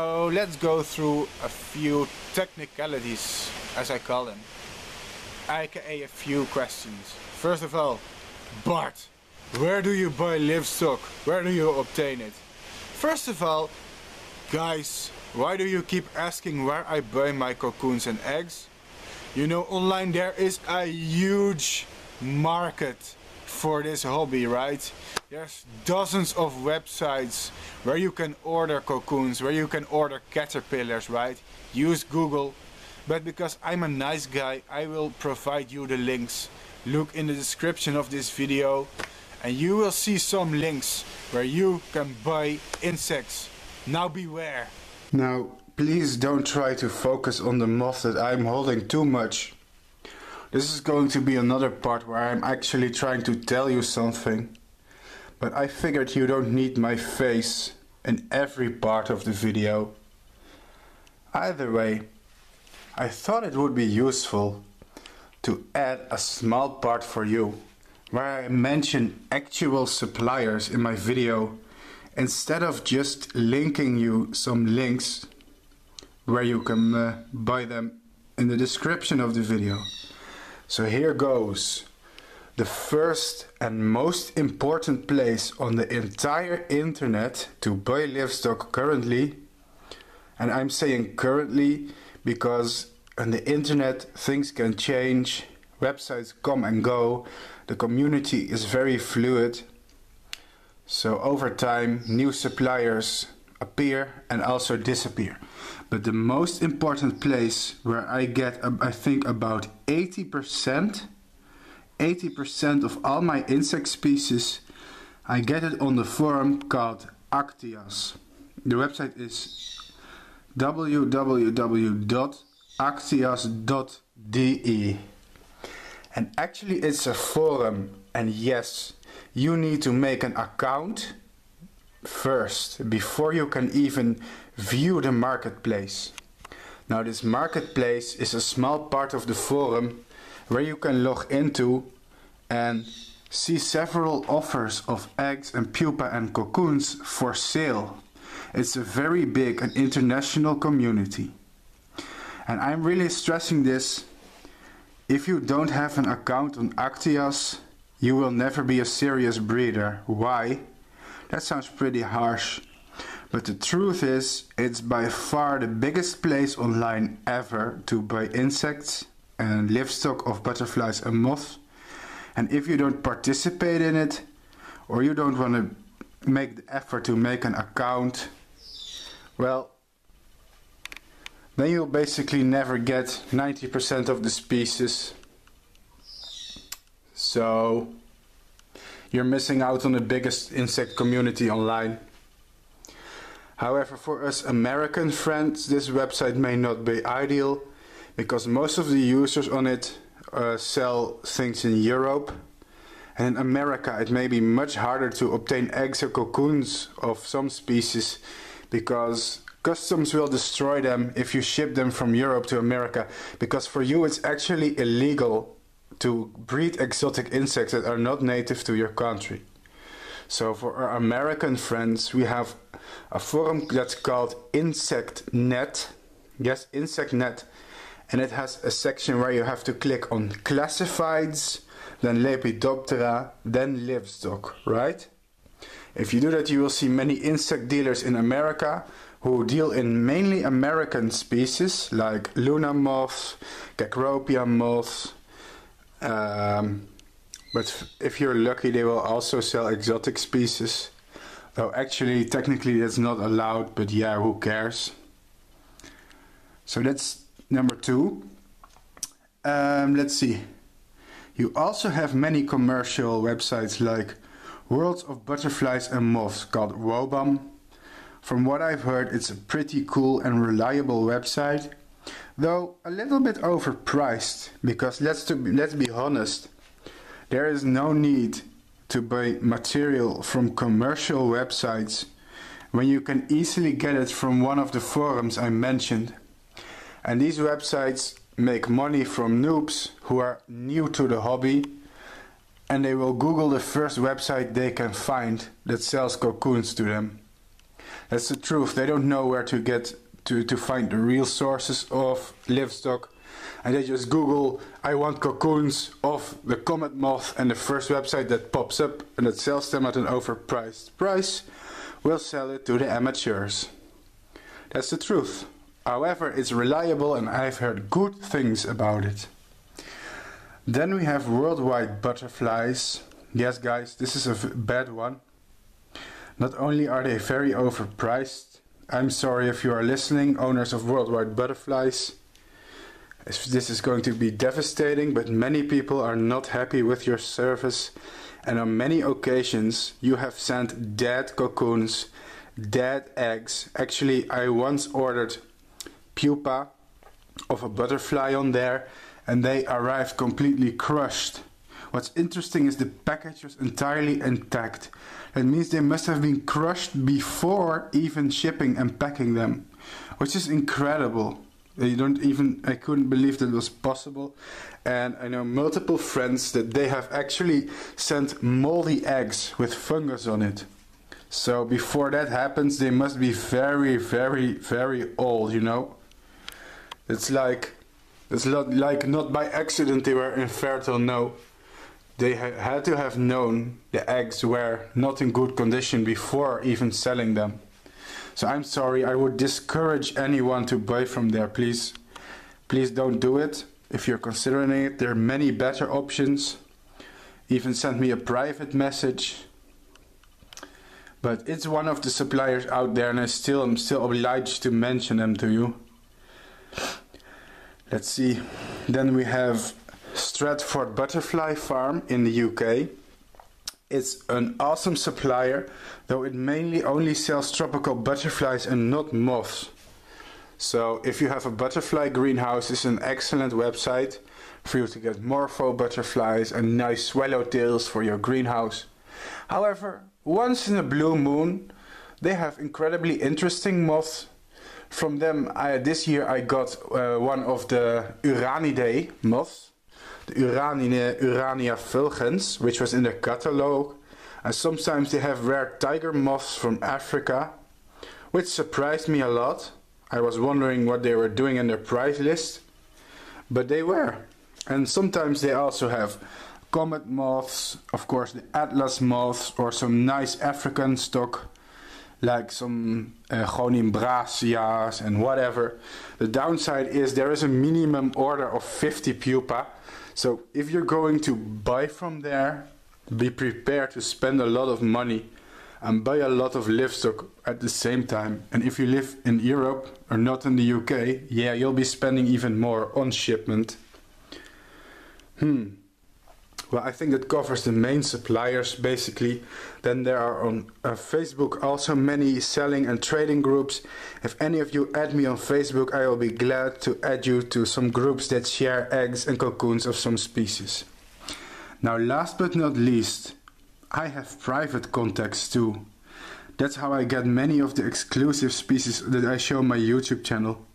So let's go through a few technicalities, as I call them, aka a few questions. First of all, Bart, where do you buy livestock? Where do you obtain it? First of all, guys, why do you keep asking where I buy my cocoons and eggs? You know, online there is a huge market for this hobby, right? There's dozens of websites where you can order cocoons, where you can order caterpillars, right? Use Google. But because I'm a nice guy, I will provide you the links. Look in the description of this video and you will see some links where you can buy insects. Now beware. Now please don't try to focus on the moth that I'm holding too much. This is going to be another part where I'm actually trying to tell you something. But I figured you don't need my face in every part of the video. Either way, I thought it would be useful to add a small part for you, where I mention actual suppliers in my video, instead of just linking you some links where you can buy them in the description of the video. So here goes. The first and most important place on the entire internet to buy livestock currently, and I'm saying currently because on the internet things can change, websites come and go, the community is very fluid, so over time new suppliers appear and also disappear. But the most important place where I get, I think, about 80% of all my insect species, I get it on the forum called Actias. The website is www.actias.de. And actually it's a forum, and yes, you need to make an account first before you can even view the marketplace. Now this marketplace is a small part of the forum where you can log into and see several offers of eggs and pupa and cocoons for sale. It's a very big and international community. And I'm really stressing this. If you don't have an account on Actias, you will never be a serious breeder. Why? That sounds pretty harsh. But the truth is, it's by far the biggest place online ever to buy insects and livestock of butterflies and moths. And if you don't participate in it, or you don't want to make the effort to make an account, well, then you'll basically never get 90% of the species. So you're missing out on the biggest insect community online. However, for us American friends, this website may not be ideal, because most of the users on it sell things in Europe, and in America it may be much harder to obtain eggs or cocoons of some species, because customs will destroy them if you ship them from Europe to America, because for you it's actually illegal to breed exotic insects that are not native to your country. So for our American friends, we have a forum that's called InsectNet. Yes, InsectNet. And it has a section where you have to click on classifieds, then Lepidoptera, then livestock, right? If you do that, you will see many insect dealers in America who deal in mainly American species like Luna moths, Cecropia moths. But if you're lucky, they will also sell exotic species. Though actually, technically that's not allowed, but yeah, who cares? So that's number two. Let's see. You also have many commercial websites like Worlds of Butterflies and Moths called Wobam. From what I've heard, it's a pretty cool and reliable website, though a little bit overpriced, because let's be honest, there is no need to buy material from commercial websites when you can easily get it from one of the forums I mentioned. And these websites make money from noobs who are new to the hobby, and they will Google the first website they can find that sells cocoons to them. That's the truth. They don't know where to get to find the real sources of livestock, and they just Google "I want cocoons of the comet moth," and the first website that pops up and that sells them at an overpriced price will sell it to the amateurs. That's the truth. However, it's reliable and I've heard good things about it. Then we have Worldwide Butterflies. Yes guys, this is a bad one. Not only are they very overpriced, I'm sorry if you are listening, owners of Worldwide Butterflies. This is going to be devastating, but many people are not happy with your service, and on many occasions you have sent dead cocoons, dead eggs. Actually, I once ordered pupa of a butterfly on there, and they arrived completely crushed. What's interesting is the package was entirely intact. That means they must have been crushed before even shipping and packing them, which is incredible. I couldn't believe that it was possible, and I know multiple friends that they have actually sent moldy eggs with fungus on it. So before that happens, they must be very, very, very old, you know. It's like not by accident they were infertile. No, they had to have known the eggs were not in good condition before even selling them. So I'm sorry, I would discourage anyone to buy from there, please. Please don't do it. If you're considering it, there are many better options. Even send me a private message. But it's one of the suppliers out there, and I'm still obliged to mention them to you. Let's see. Then we have Stratford Butterfly Farm in the UK. It's an awesome supplier, though it mainly only sells tropical butterflies and not moths. So if you have a butterfly greenhouse, it's an excellent website for you to get morpho butterflies and nice swallowtails for your greenhouse. However, once in a blue moon, they have incredibly interesting moths. From them, this year I got one of the Uranidae moths. The Urania fulgens, which was in their catalogue, and sometimes they have rare tiger moths from Africa, which surprised me a lot. I was wondering what they were doing in their price list, but they were. And sometimes they also have comet moths, of course the atlas moths, or some nice African stock like some Gonimbrasias and whatever. The downside is there is a minimum order of 50 pupa. So if you're going to buy from there, be prepared to spend a lot of money and buy a lot of livestock at the same time. And if you live in Europe or not in the UK, yeah, you'll be spending even more on shipment. Well, I think that covers the main suppliers basically. Then there are on Facebook also many selling and trading groups. If any of you add me on Facebook, I will be glad to add you to some groups that share eggs and cocoons of some species. Now last but not least, I have private contacts too. That's how I get many of the exclusive species that I show on my YouTube channel.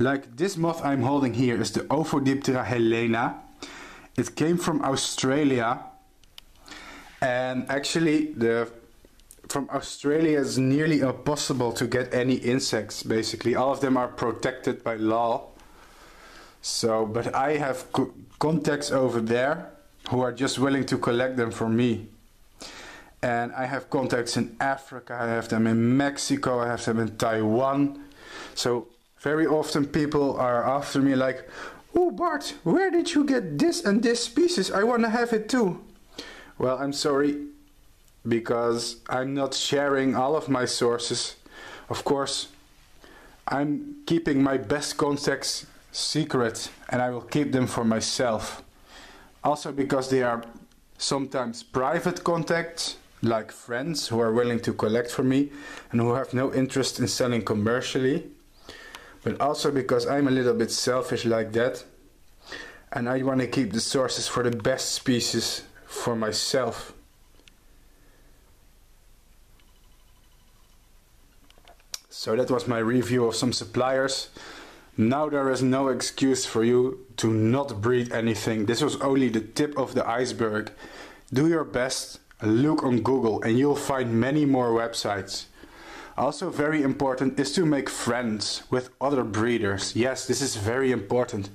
Like this moth I'm holding here is the Ophoditera Helena. It came from Australia, and actually from Australia it's nearly impossible to get any insects basically. All of them are protected by law. So, but I have contacts over there who are just willing to collect them for me. And I have contacts in Africa, I have them in Mexico, I have them in Taiwan. So very often people are after me like, "Oh Bart, where did you get this and this species? I want to have it too." Well, I'm sorry, because I'm not sharing all of my sources. Of course, I'm keeping my best contacts secret, and I will keep them for myself. Also because they are sometimes private contacts, like friends who are willing to collect for me and who have no interest in selling commercially. But also because I'm a little bit selfish like that, and I want to keep the sources for the best species for myself. So that was my review of some suppliers. Now there is no excuse for you to not breed anything. This was only the tip of the iceberg. Do your best, look on Google, and you'll find many more websites. Also very important is to make friends with other breeders. Yes, this is very important.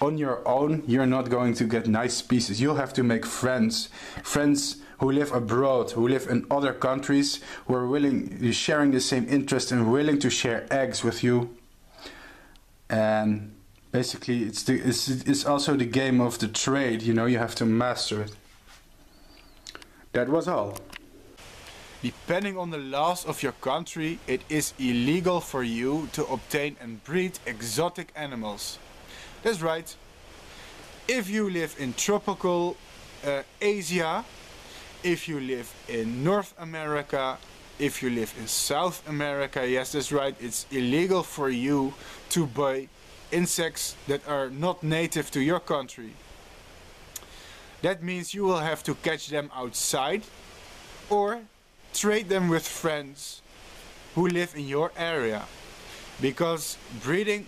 On your own, you're not going to get nice species. You'll have to make friends. Friends who live abroad, who live in other countries, who are sharing the same interest and willing to share eggs with you. And basically, it's also the game of the trade, you know, you have to master it. That was all. Depending on the laws of your country, it is illegal for you to obtain and breed exotic animals. That's right. If you live in tropical Asia, if you live in North America, if you live in South America, yes, that's right, it's illegal for you to buy insects that are not native to your country. That means you will have to catch them outside or trade them with friends who live in your area, because breeding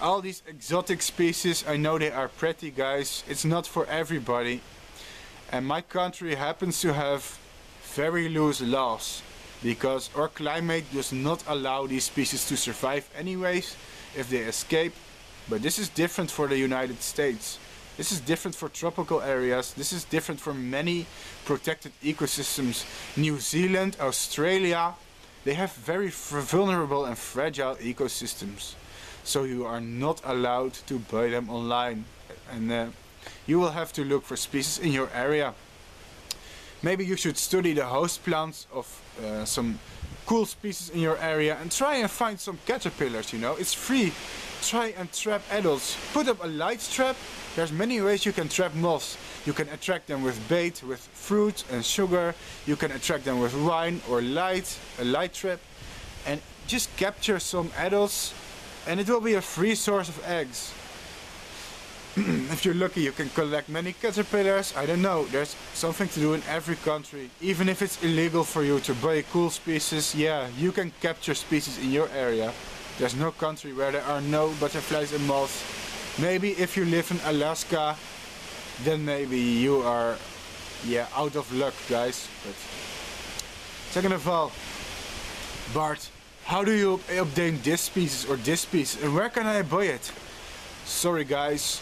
all these exotic species, I know they are pretty, guys, it's not for everybody, and my country happens to have very loose laws because our climate does not allow these species to survive anyways if they escape. But this is different for the United States. This is different for tropical areas. This is different for many protected ecosystems. New Zealand, Australia, they have very vulnerable and fragile ecosystems. So you are not allowed to buy them online. And you will have to look for species in your area. Maybe you should study the host plants of some cool species in your area and try and find some caterpillars, you know. It's free. Try and trap adults. Put up a light trap. There's many ways you can trap moths. You can attract them with bait, with fruit and sugar. You can attract them with wine or light, a light trap. And just capture some adults and it will be a free source of eggs. If you're lucky, you can collect many caterpillars. I don't know, there's something to do in every country. Even if it's illegal for you to buy cool species, yeah, you can capture species in your area. There's no country where there are no butterflies and moths. Maybe if you live in Alaska, then maybe you are, yeah, out of luck, guys. But second of all, Bart, how do you obtain this species or this species, and where can I buy it? Sorry guys,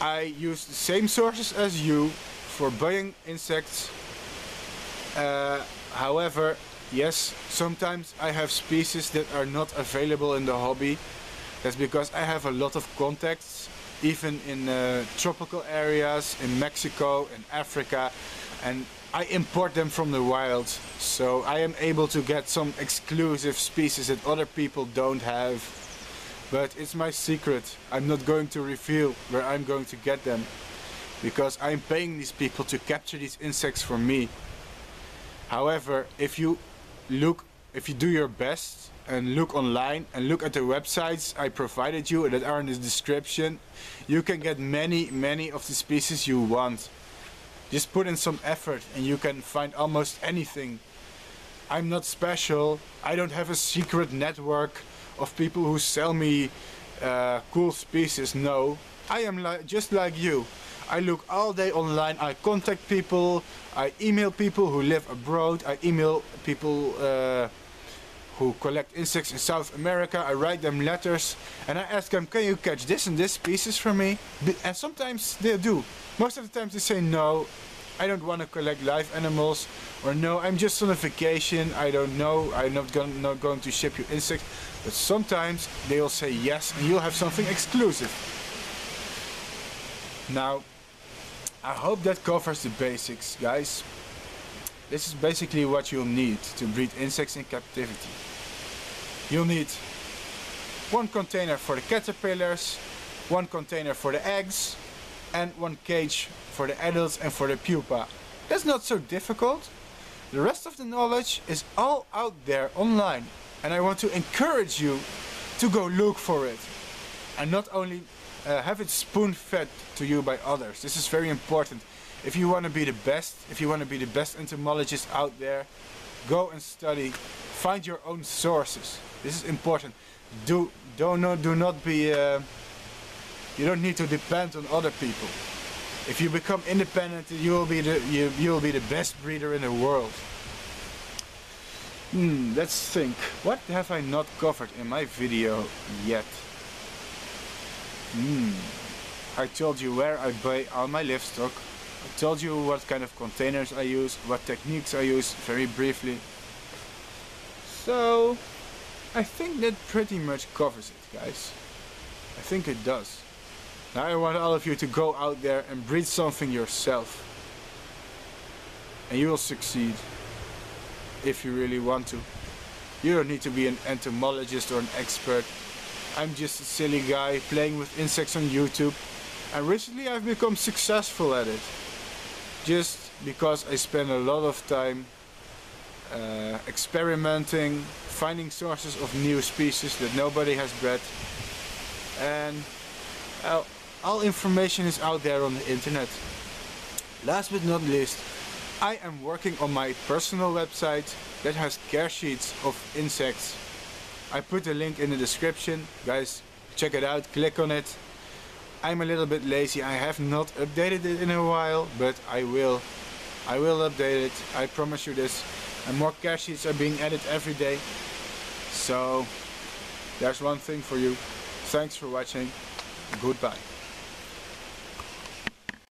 I use the same sources as you for buying insects. However, yes, sometimes I have species that are not available in the hobby. That's because I have a lot of contacts, even in tropical areas, in Mexico, in Africa, and I import them from the wild. So I am able to get some exclusive species that other people don't have. But it's my secret. I'm not going to reveal where I'm going to get them, because I'm paying these people to capture these insects for me. However, if you do your best and look online and look at the websites I provided you that are in the description, you can get many of the species you want. Just put in some effort and you can find almost anything. I'm not special. I don't have a secret network of people who sell me cool species. No, I am just like you. I look all day online, I contact people, I email people who live abroad, I email people who collect insects in South America, I write them letters and I ask them, can you catch this and this species for me? And sometimes they do. Most of the times they say, no, I don't want to collect live animals, or no, I'm just on a vacation, I don't know, I'm not going to ship you insects. But sometimes they will say yes and you'll have something exclusive. Now, I hope that covers the basics, guys. This is basically what you'll need to breed insects in captivity. You'll need one container for the caterpillars, one container for the eggs, and one cage for the adults and for the pupa. That's not so difficult. The rest of the knowledge is all out there online, and I want to encourage you to go look for it and not only have it spoon-fed to you by others. This is very important. If you want to be the best, if you want to be the best entomologist out there, go and study, find your own sources. This is important. You don't need to depend on other people. If you become independent, you'll be the best breeder in the world. Let's think. What have I not covered in my video yet? I told you where I buy all my livestock. I told you what kind of containers I use, what techniques I use, very briefly. So, I think that pretty much covers it, guys. I think it does. Now I want all of you to go out there and breed something yourself. And you will succeed. If you really want to. You don't need to be an entomologist or an expert. I'm just a silly guy playing with insects on YouTube. And recently I've become successful at it. Just because I spend a lot of time experimenting, finding sources of new species that nobody has bred. And all information is out there on the internet. Last but not least, I am working on my personal website that has care sheets of insects. I put the link in the description. Guys, check it out, click on it. I'm a little bit lazy, I have not updated it in a while, but I will update it, I promise you this. And more care sheets are being added every day. So, there's one thing for you. Thanks for watching. Goodbye.